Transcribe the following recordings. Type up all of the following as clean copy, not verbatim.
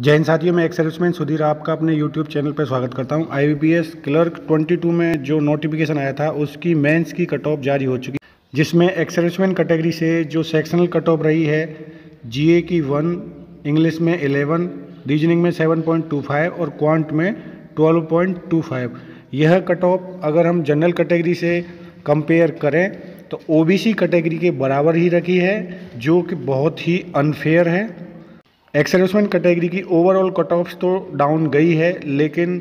जय हिंद साथियों, मैं एक्सर्साइजमैन सुधीर आपका अपने यूट्यूब चैनल पर स्वागत करता हूं। IBPS क्लर्क 22 में जो नोटिफिकेशन आया था उसकी मेंस की कट ऑफ जारी हो चुकी, जिसमें एक्सर्साइजमैन कैटेगरी से जो सेक्शनल कट ऑफ रही है जीए की 1, इंग्लिश में 11, रीजनिंग में 7.25 और क्वांट में 12.25। यह कट ऑफ अगर हम जनरल कैटेगरी से कंपेयर करें तो OBC कैटेगरी के बराबर ही रखी है, जो कि बहुत ही अनफेयर है। एक्सर्साइजमैन कैटेगरी की ओवरऑल कट ऑफ तो डाउन गई है, लेकिन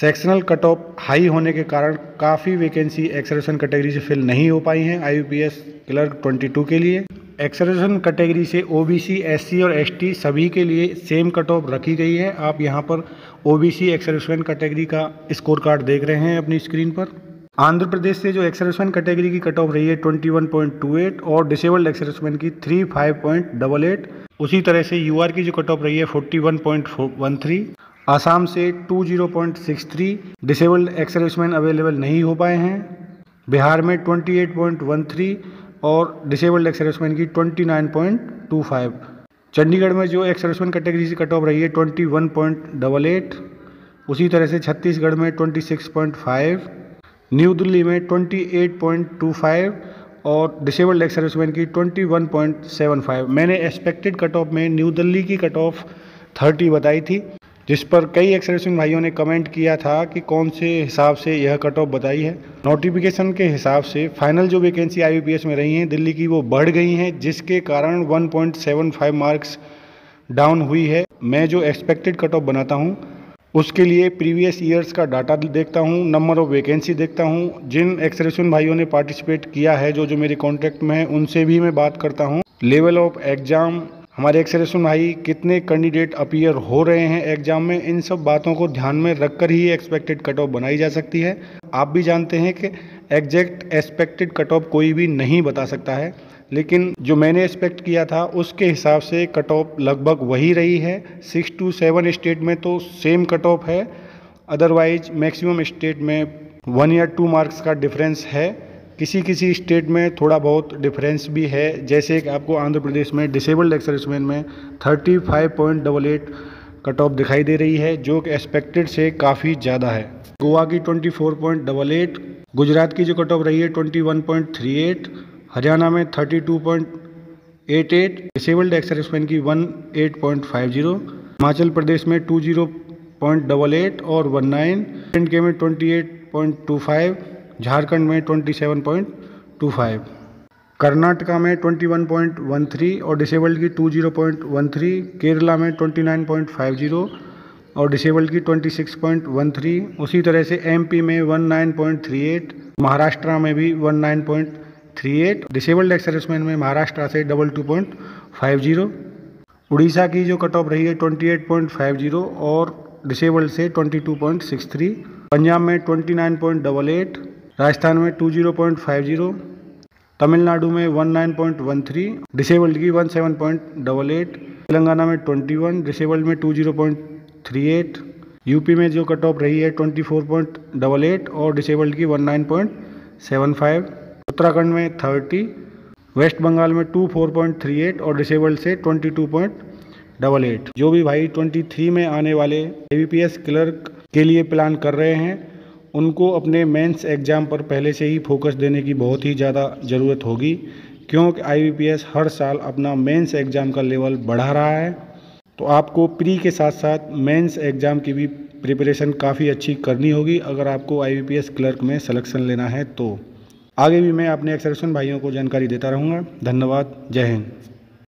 सेक्शनल कट ऑफ हाई होने के कारण काफ़ी वैकेंसी एक्सर्साइजमैन कैटेगरी से फिल नहीं हो पाई हैं IBPS क्लर्क 22 के लिए। एक्सर्साइजमैन कैटेगरी से OBC, SC और ST सभी के लिए सेम कट ऑफ रखी गई है। आप यहाँ पर OBC एक्सर्साइजमैन कैटेगरी का स्कोर कार्ड देख रहे हैं अपनी स्क्रीन पर। आंध्र प्रदेश से जो एक्सर्साइजमैन कैटेगरी की कट ऑफ रही है 21.28 और डिसेबल्ड एक्सर्साइजमैन की 35.88। उसी तरह से UR की जो कट ऑफ रही है 41.13। आसाम से 20.63, डिसेबल्ड एक्सर्साइजमैन अवेलेबल नहीं हो पाए हैं। बिहार में 28.13 और डिसेबल्ड एक्सर्साइजमैन की 29.25। चंडीगढ़ में जो एक्सर्साइजमैन कैटेगरी से कट ऑफ रही है 21.88। उसी तरह से छत्तीसगढ़ में 26.5, न्यू दिल्ली में 28.25 और डिसेबल्ड एक्सर्साइजमैन की 21.75। मैंने एक्सपेक्टेड कट ऑफ में न्यू दिल्ली की कट ऑफ 30 बताई थी, जिस पर कई एक्सर्साइजमैन भाइयों ने कमेंट किया था कि कौन से हिसाब से यह कट ऑफ बताई है। नोटिफिकेशन के हिसाब से फाइनल जो वैकेंसी IBPS में रही हैं दिल्ली की वो बढ़ गई हैं, जिसके कारण 1.75 मार्क्स डाउन हुई है। मैं जो एक्सपेक्टेड कट ऑफ बनाता हूँ उसके लिए प्रीवियस ईयर्स का डाटा देखता हूँ, नंबर ऑफ वैकेंसी देखता हूँ, जिन एक्सर्साइजमैन भाइयों ने पार्टिसिपेट किया है जो मेरे कॉन्टैक्ट में है उनसे भी मैं बात करता हूँ। लेवल ऑफ एग्ज़ाम, हमारे एक्सर्साइजमैन भाई कितने कैंडिडेट अपीयर हो रहे हैं एग्ज़ाम में, इन सब बातों को ध्यान में रखकर ही एक्सपेक्टेड कट ऑफ बनाई जा सकती है। आप भी जानते हैं कि एग्जैक्ट एक्सपेक्टेड कट ऑफ कोई भी नहीं बता सकता है, लेकिन जो मैंने एक्सपेक्ट किया था उसके हिसाब से कट ऑफ लगभग वही रही है। 6 to 7 स्टेट में तो सेम कट ऑफ है, अदरवाइज मैक्सिमम स्टेट में 1 या 2 मार्क्स का डिफरेंस है। किसी किसी स्टेट में थोड़ा बहुत डिफरेंस भी है, जैसे कि आपको आंध्र प्रदेश में डिसेबल्ड एक्सर्साइजमैन में 35.88 कट ऑफ दिखाई दे रही है, जो कि एक्सपेक्टेड से काफ़ी ज़्यादा है। गोवा की 24.88, गुजरात की जो कट ऑफ रही है 21.38, हरियाणा में 32.88, डिसेबल्ड एक्सर्साइजमैन की 18.50, हिमाचल प्रदेश में 20.88 और 19, के में 28.25, झारखंड में 27.25, कर्नाटका में 21.13 और डिसेबल्ड की 20.13, केरला में 29.50 और डिसेबल्ड की 26.13, उसी तरह से MP में 19.38, महाराष्ट्र में भी 19.38, डिसेबल्ड एक्सर्साइजमैन में महाराष्ट्र से 22.50, उड़ीसा की जो कट ऑफ रही है 28.50 और डिसेबल्ड से 22.63, पंजाब में 29.88, राजस्थान में 20.50, तमिलनाडु में 19.13, डिसेबल्ड की 17.88, तेलंगाना में 21, डिसेबल्ड में 20.38, यूपी में जो कट ऑफ रही है 24.88 और डिसेबल्ड की 19.75, उत्तराखंड में 30, वेस्ट बंगाल में 24.38 और डिसेबल्ड से 22.88। जो भी भाई 23 में आने वाले IBPS क्लर्क के लिए प्लान कर रहे हैं उनको अपने मेंस एग्ज़ाम पर पहले से ही फोकस देने की बहुत ही ज़्यादा ज़रूरत होगी, क्योंकि IBPS हर साल अपना मेंस एग्ज़ाम का लेवल बढ़ा रहा है। तो आपको प्री के साथ साथ मेंस एग्ज़ाम की भी प्रिपरेशन काफ़ी अच्छी करनी होगी अगर आपको IBPS क्लर्क में सिलेक्शन लेना है। तो आगे भी मैं अपने एक्सर्साइजमैन भाइयों को जानकारी देता रहूँगा। धन्यवाद, जय हिंद।